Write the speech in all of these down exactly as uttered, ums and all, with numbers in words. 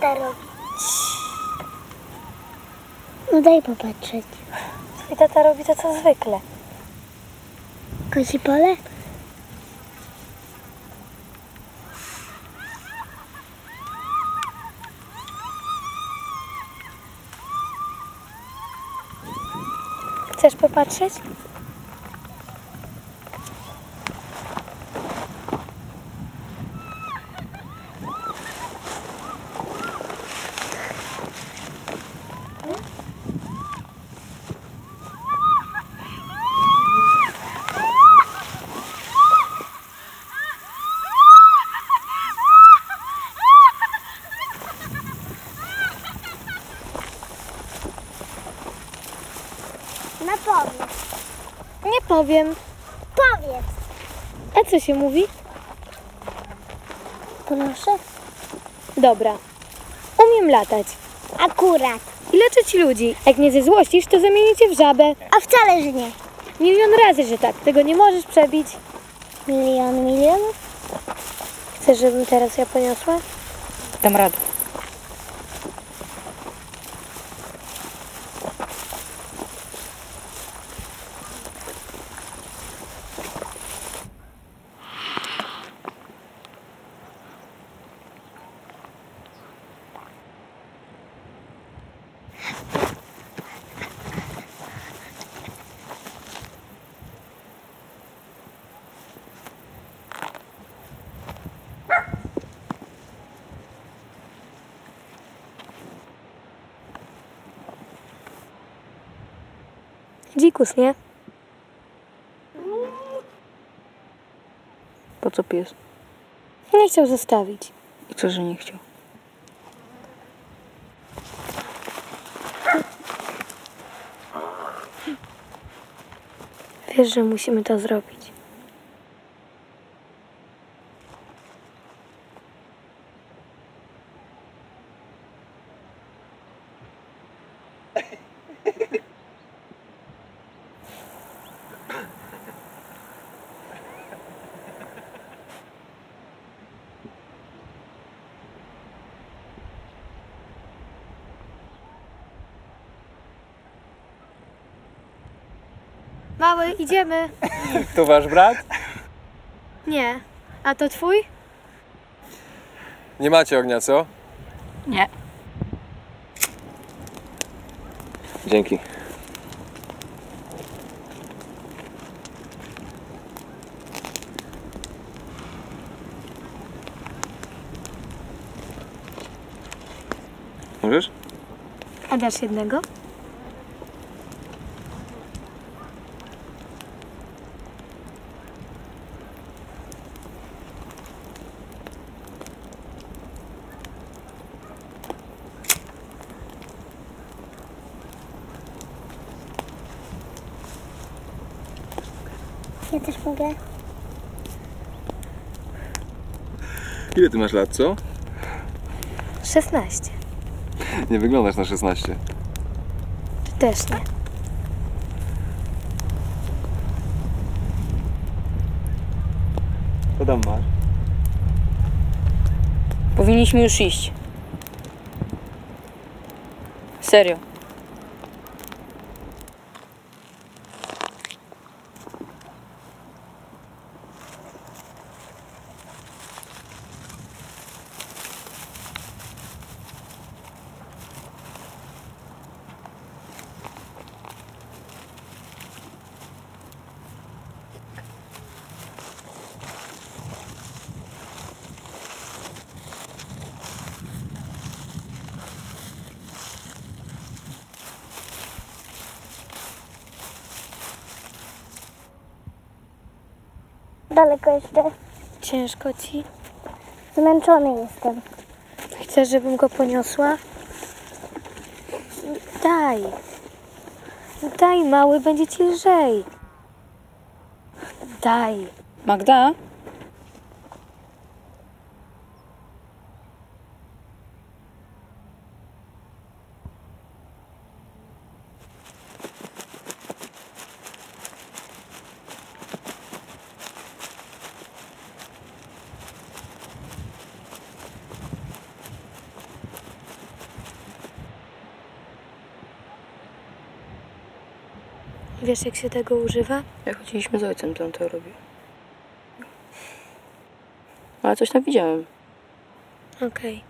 tata robić? No daj popatrzeć. I tata robi to co zwykle. Kozi pole? Chcesz popatrzeć? No powiedz. Nie powiem. Powiedz. A co się mówi? Proszę. Dobra. Umiem latać. Akurat. I leczyć ludzi. Jak nie ze złościsz, to zamienię cię w żabę. A wcale, że nie. Milion razy, że tak. Tego nie możesz przebić. Milion milionów? Chcesz, żebym teraz ja poniosła? Dam radę. Dzikus, nie? Po co pies? Nie chciał zostawić. I co, że nie chciał? Wiesz, że musimy to zrobić. Mały, idziemy. To wasz brat? Nie. A to twój? Nie macie ognia, co? Nie. Dzięki. Możesz? A dasz jednego? Ja też mogę. Ile ty masz lat, co? szesnaście. Nie wyglądasz na szesnaście. Ty też nie. Co tam masz? Powinniśmy już iść. Serio. Daleko jeszcze. Ciężko ci? Zmęczony jestem. Chcesz, żebym go poniosła? Daj. Daj, mały, będzie ci lżej. Daj. Magda? Wiesz, jak się tego używa? Jak chodziliśmy z ojcem, to on to robił. Ale coś tam widziałem. Okej.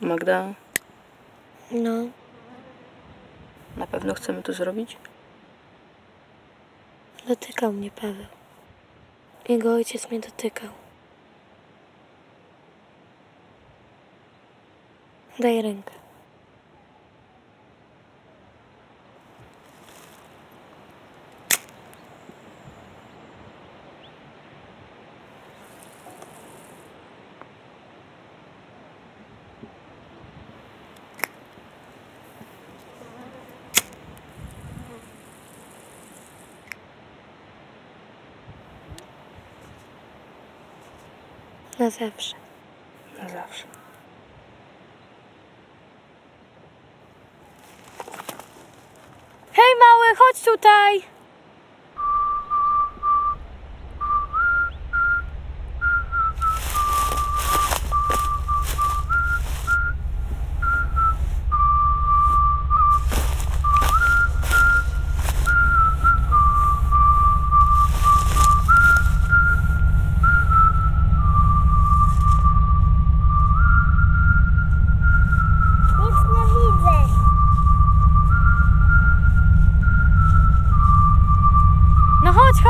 Okay. Magda? No? Na pewno chcemy to zrobić? Dotykał mnie Paweł. Jego ojciec mnie dotykał. Daj rękę. Na zawsze. Na zawsze. Hej mały, chodź tutaj! Chodź!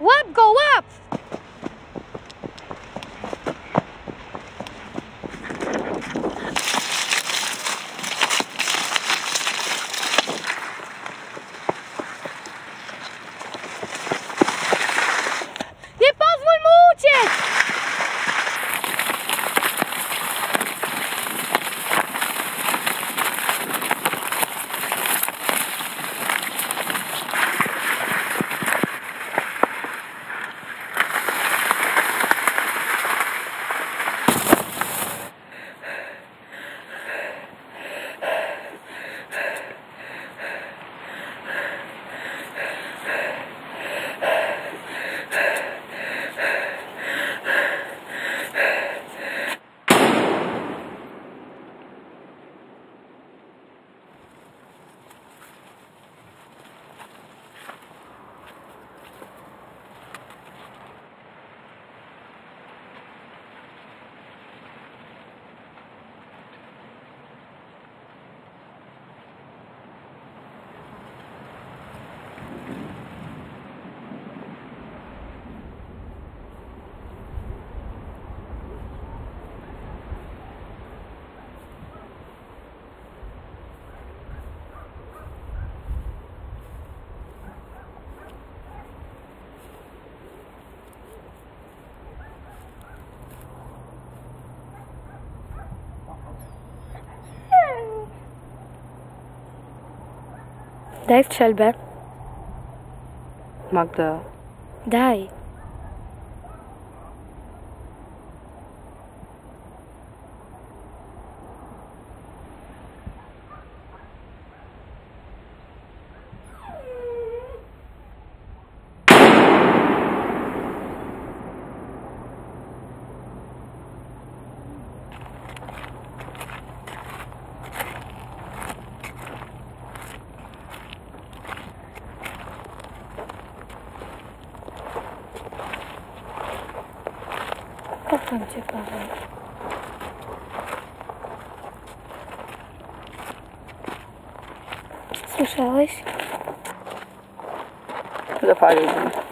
Łap go, łap! Daj strzelbę. Magda. Daj. Kocham cię, Paweł. Słyszałeś? Zapalił.